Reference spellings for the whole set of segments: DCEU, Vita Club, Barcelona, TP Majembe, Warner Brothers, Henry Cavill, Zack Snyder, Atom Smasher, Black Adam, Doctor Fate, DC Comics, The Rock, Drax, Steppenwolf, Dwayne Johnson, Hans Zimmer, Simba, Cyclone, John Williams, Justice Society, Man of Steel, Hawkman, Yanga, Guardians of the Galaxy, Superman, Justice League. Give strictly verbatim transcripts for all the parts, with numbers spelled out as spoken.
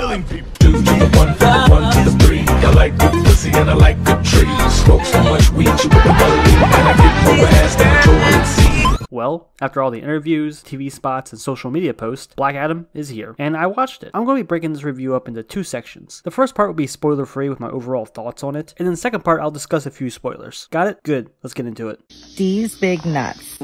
killing people. Two to the one, from the one to the three. I like good pussy and I like good trees. Smoke so much weed you wouldn't believe. And I get more ass than a toilet seat. Well, after all the interviews, T V spots, and social media posts, Black Adam is here, and I watched it. I'm going to be breaking this review up into two sections. The first part will be spoiler-free with my overall thoughts on it, and in the second part I'll discuss a few spoilers. Got it? Good. Let's get into it. These big nuts.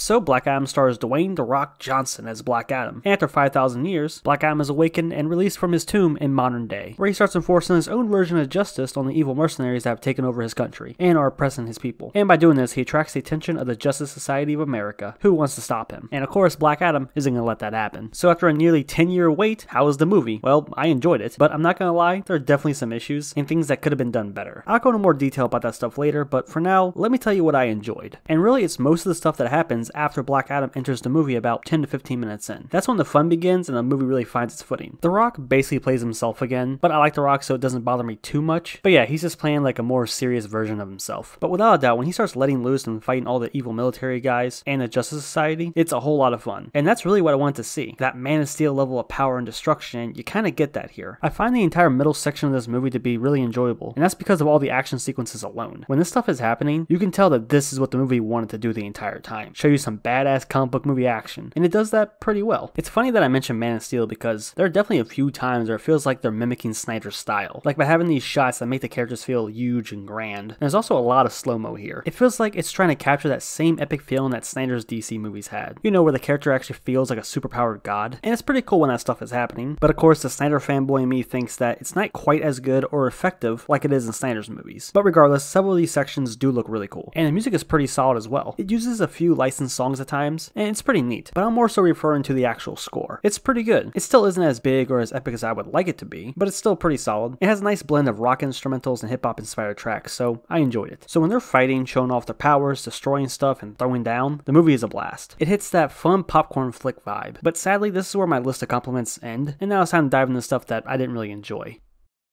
So Black Adam stars Dwayne "The Rock" Johnson as Black Adam. After five thousand years, Black Adam is awakened and released from his tomb in modern day, where he starts enforcing his own version of justice on the evil mercenaries that have taken over his country and are oppressing his people. And by doing this, he attracts the attention of the Justice Society of America, who wants to stop him. And of course, Black Adam isn't going to let that happen. So after a nearly ten year wait, how was the movie? Well, I enjoyed it, but I'm not going to lie, there are definitely some issues and things that could have been done better. I'll go into more detail about that stuff later, but for now, let me tell you what I enjoyed. And really, it's most of the stuff that happens after Black Adam enters the movie about ten to fifteen minutes in. That's when the fun begins and the movie really finds its footing. The Rock basically plays himself again, but I like The Rock so it doesn't bother me too much. But yeah, he's just playing like a more serious version of himself. But without a doubt, when he starts letting loose and fighting all the evil military guys and the Justice Society, it's a whole lot of fun. And that's really what I wanted to see. That Man of Steel level of power and destruction, and you kind of get that here. I find the entire middle section of this movie to be really enjoyable, and that's because of all the action sequences alone. When this stuff is happening, you can tell that this is what the movie wanted to do the entire time. Show you some badass comic book movie action, and it does that pretty well. It's funny that I mentioned Man of Steel because there are definitely a few times where it feels like they're mimicking Snyder's style, like by having these shots that make the characters feel huge and grand. And there's also a lot of slow-mo here. It feels like it's trying to capture that same epic feeling that Snyder's D C movies had, you know, where the character actually feels like a superpowered god, and it's pretty cool when that stuff is happening. But of course, the Snyder fanboy in me thinks that it's not quite as good or effective like it is in Snyder's movies. But regardless, several of these sections do look really cool, and the music is pretty solid as well. It uses a few licensed songs at times, and it's pretty neat, but I'm more so referring to the actual score. It's pretty good. It still isn't as big or as epic as I would like it to be, but it's still pretty solid. It has a nice blend of rock instrumentals and hip-hop inspired tracks, so I enjoyed it. So when they're fighting, showing off their powers, destroying stuff, and throwing down, the movie is a blast. It hits that fun popcorn flick vibe, but sadly this is where my list of compliments end, and now it's time to dive into stuff that I didn't really enjoy.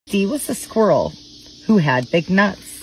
He was a squirrel who had big nuts.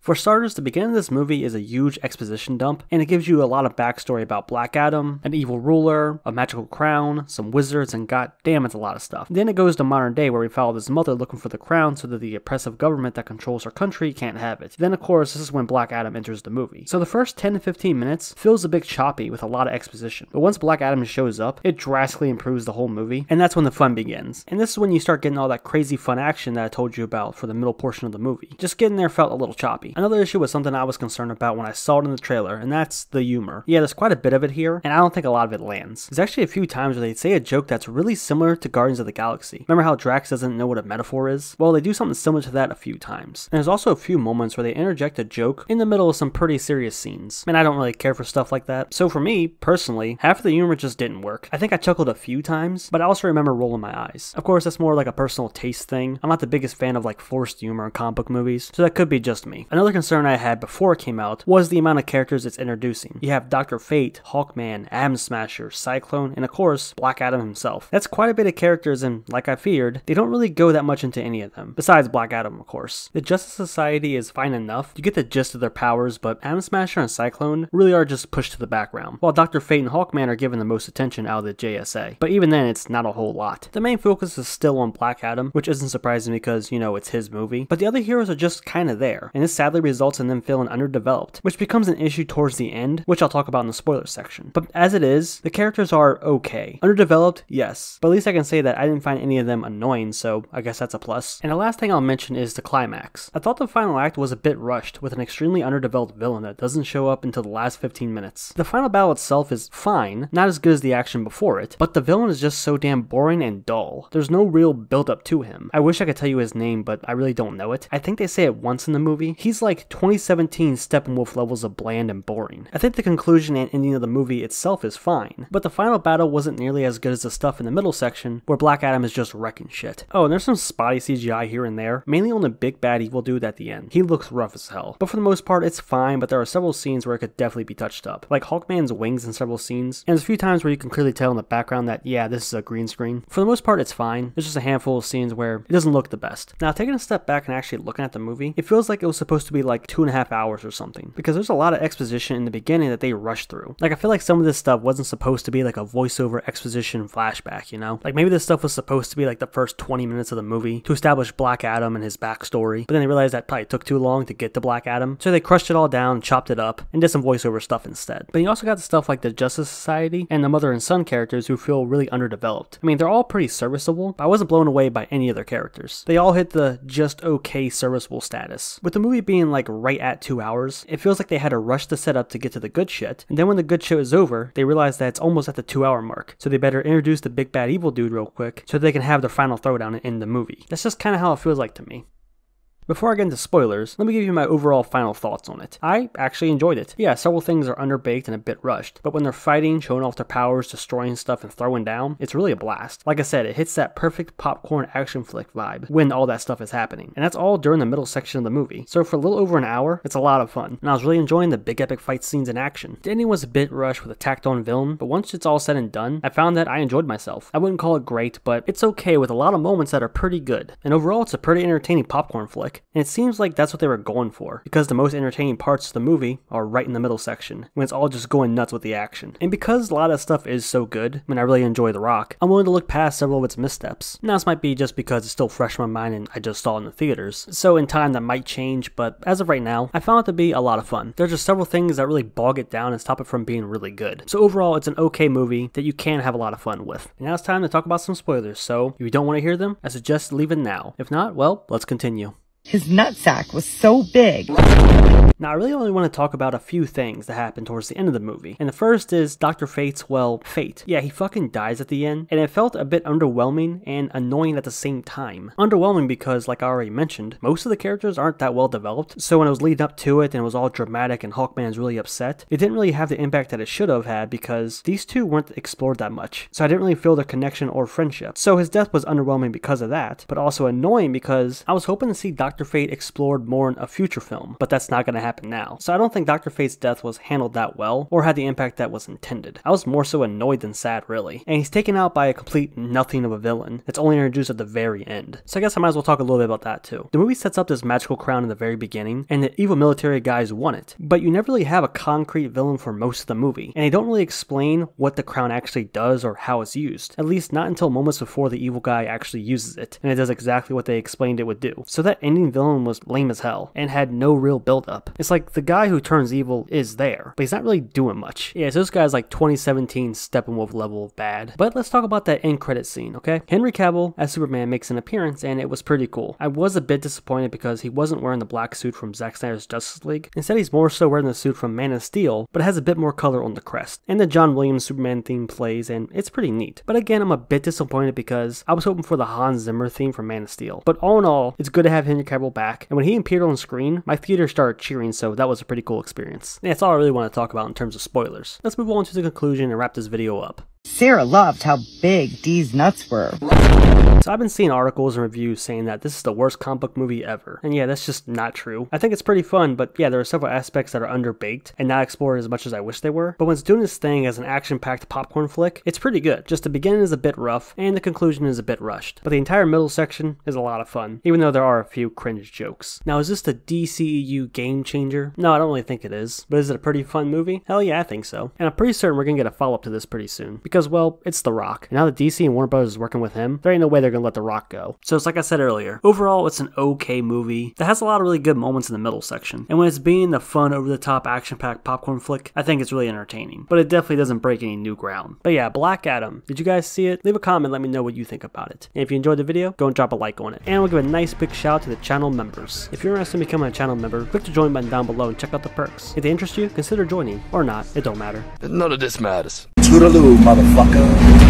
For starters, the beginning of this movie is a huge exposition dump, and it gives you a lot of backstory about Black Adam, an evil ruler, a magical crown, some wizards, and goddamn, it's a lot of stuff. Then it goes to modern day where we follow this mother looking for the crown so that the oppressive government that controls her country can't have it. Then of course, this is when Black Adam enters the movie. So the first ten to fifteen minutes feels a bit choppy with a lot of exposition, but once Black Adam shows up, it drastically improves the whole movie, and that's when the fun begins. And this is when you start getting all that crazy fun action that I told you about for the middle portion of the movie. Just getting there felt a little choppy. Another issue was something I was concerned about when I saw it in the trailer, and that's the humor. Yeah, there's quite a bit of it here, and I don't think a lot of it lands. There's actually a few times where they say a joke that's really similar to Guardians of the Galaxy. Remember how Drax doesn't know what a metaphor is? Well, they do something similar to that a few times. And there's also a few moments where they interject a joke in the middle of some pretty serious scenes. Man, I don't really care for stuff like that. So for me, personally, half of the humor just didn't work. I think I chuckled a few times, but I also remember rolling my eyes. Of course, that's more like a personal taste thing. I'm not the biggest fan of like forced humor in comic book movies, so that could be just me. Another concern I had before it came out was the amount of characters it's introducing. You have Doctor Fate, Hawkman, Atom Smasher, Cyclone, and of course, Black Adam himself. That's quite a bit of characters, and like I feared, they don't really go that much into any of them, besides Black Adam, of course. The Justice Society is fine enough, you get the gist of their powers, but Atom Smasher and Cyclone really are just pushed to the background, while Doctor Fate and Hawkman are given the most attention out of the J S A. But even then, it's not a whole lot. The main focus is still on Black Adam, which isn't surprising because, you know, it's his movie, but the other heroes are just kinda there, and this sadly results in them feeling underdeveloped, which becomes an issue towards the end, which I'll talk about in the spoiler section. But as it is, the characters are okay. Underdeveloped, yes, but at least I can say that I didn't find any of them annoying, so I guess that's a plus. And the last thing I'll mention is the climax. I thought the final act was a bit rushed, with an extremely underdeveloped villain that doesn't show up until the last fifteen minutes. The final battle itself is fine, not as good as the action before it, but the villain is just so damn boring and dull. There's no real build up to him. I wish I could tell you his name, but I really don't know it. I think they say it once in the movie. He's like twenty seventeen Steppenwolf levels of bland and boring. I think the conclusion and ending of the movie itself is fine, but the final battle wasn't nearly as good as the stuff in the middle section where Black Adam is just wrecking shit. Oh, and there's some spotty C G I here and there, mainly on the big bad evil dude at the end. He looks rough as hell, but for the most part it's fine, but there are several scenes where it could definitely be touched up, like Hawkman's wings in several scenes, and there's a few times where you can clearly tell in the background that yeah, this is a green screen. For the most part it's fine, there's just a handful of scenes where it doesn't look the best. Now taking a step back and actually looking at the movie, it feels like it was supposed supposed to be like two and a half hours or something, because there's a lot of exposition in the beginning that they rush through. Like, I feel like some of this stuff wasn't supposed to be like a voiceover exposition flashback, you know? Like, maybe this stuff was supposed to be like the first twenty minutes of the movie to establish Black Adam and his backstory, but then they realized that probably took too long to get to Black Adam, so they crushed it all down, chopped it up, and did some voiceover stuff instead. But you also got the stuff like the Justice Society and the mother and son characters who feel really underdeveloped. I mean, they're all pretty serviceable, but I wasn't blown away by any of their characters. They all hit the just okay serviceable status. With the movie being like right at two hours, it feels like they had to rush the setup to get to the good shit, and then when the good shit is over, they realize that it's almost at the two hour mark, so they better introduce the big bad evil dude real quick so they can have their final throwdown in the movie. That's just kind of how it feels like to me. Before I get into spoilers, let me give you my overall final thoughts on it. I actually enjoyed it. Yeah, several things are underbaked and a bit rushed, but when they're fighting, showing off their powers, destroying stuff, and throwing down, it's really a blast. Like I said, it hits that perfect popcorn action flick vibe when all that stuff is happening, and that's all during the middle section of the movie. So for a little over an hour, it's a lot of fun, and I was really enjoying the big epic fight scenes in action. The ending was a bit rushed with a tacked on villain, but once it's all said and done, I found that I enjoyed myself. I wouldn't call it great, but it's okay with a lot of moments that are pretty good, and overall it's a pretty entertaining popcorn flick. And it seems like that's what they were going for, because the most entertaining parts of the movie are right in the middle section, when it's all just going nuts with the action. And because a lot of stuff is so good, and I really enjoy The Rock, I'm willing to look past several of its missteps. Now, this might be just because it's still fresh in my mind and I just saw it in the theaters, so in time that might change, but as of right now, I found it to be a lot of fun. There's just several things that really bog it down and stop it from being really good. So overall, it's an okay movie that you can have a lot of fun with. And now it's time to talk about some spoilers, so if you don't want to hear them, I suggest leaving now. If not, well, let's continue. His nutsack was so big. Now, I really only want to talk about a few things that happen towards the end of the movie. And the first is Doctor Fate's, well, fate. Yeah, he fucking dies at the end, and it felt a bit underwhelming and annoying at the same time. Underwhelming because, like I already mentioned, most of the characters aren't that well developed, so when it was leading up to it and it was all dramatic and Hawkman's really upset, it didn't really have the impact that it should have had because these two weren't explored that much, so I didn't really feel their connection or friendship. So his death was underwhelming because of that, but also annoying because I was hoping to see Doctor Fate explored more in a future film, but that's not going to happen now. So I don't think Doctor Fate's death was handled that well or had the impact that was intended. I was more so annoyed than sad, really. And he's taken out by a complete nothing of a villain that's only introduced at the very end. So I guess I might as well talk a little bit about that too. The movie sets up this magical crown in the very beginning, and the evil military guys want it, but you never really have a concrete villain for most of the movie, and they don't really explain what the crown actually does or how it's used, at least not until moments before the evil guy actually uses it, and it does exactly what they explained it would do. So that ending villain was lame as hell and had no real build up. It's like the guy who turns evil is there, but he's not really doing much. Yeah, so this guy's like twenty seventeen Steppenwolf level of bad. But let's talk about that end credit scene, okay? Henry Cavill as Superman makes an appearance, and it was pretty cool. I was a bit disappointed because he wasn't wearing the black suit from Zack Snyder's Justice League. Instead, he's more so wearing the suit from Man of Steel, but it has a bit more color on the crest. And the John Williams Superman theme plays, and it's pretty neat. But again, I'm a bit disappointed because I was hoping for the Hans Zimmer theme from Man of Steel. But all in all, it's good to have Henry Cavill back, and when he appeared on screen, my theater started cheering. So that was a pretty cool experience. And that's all I really want to talk about in terms of spoilers. Let's move on to the conclusion and wrap this video up. Sarah loved how big Dee's nuts were. So I've been seeing articles and reviews saying that this is the worst comic book movie ever. And yeah, that's just not true. I think it's pretty fun, but yeah, there are several aspects that are underbaked and not explored as much as I wish they were. But when it's doing this thing as an action-packed popcorn flick, it's pretty good. Just the beginning is a bit rough, and the conclusion is a bit rushed. But the entire middle section is a lot of fun, even though there are a few cringe jokes. Now, is this the D C E U game changer? No, I don't really think it is. But is it a pretty fun movie? Hell yeah, I think so. And I'm pretty certain we're gonna get a follow-up to this pretty soon. Because, well, it's The Rock. And now that D C and Warner Brothers is working with him, there ain't no way they're going to let The Rock go. So it's like I said earlier, overall it's an okay movie that has a lot of really good moments in the middle section. And when it's being the fun, over-the-top, action-packed popcorn flick, I think it's really entertaining. But it definitely doesn't break any new ground. But yeah, Black Adam. Did you guys see it? Leave a comment, let me know what you think about it. And if you enjoyed the video, go and drop a like on it. And we'll give a nice big shout out to the channel members. If you're interested in becoming a channel member, click the join button down below and check out the perks. If they interest you, consider joining. Or not, it don't matter. None of this matters. Toodaloo, motherfucker.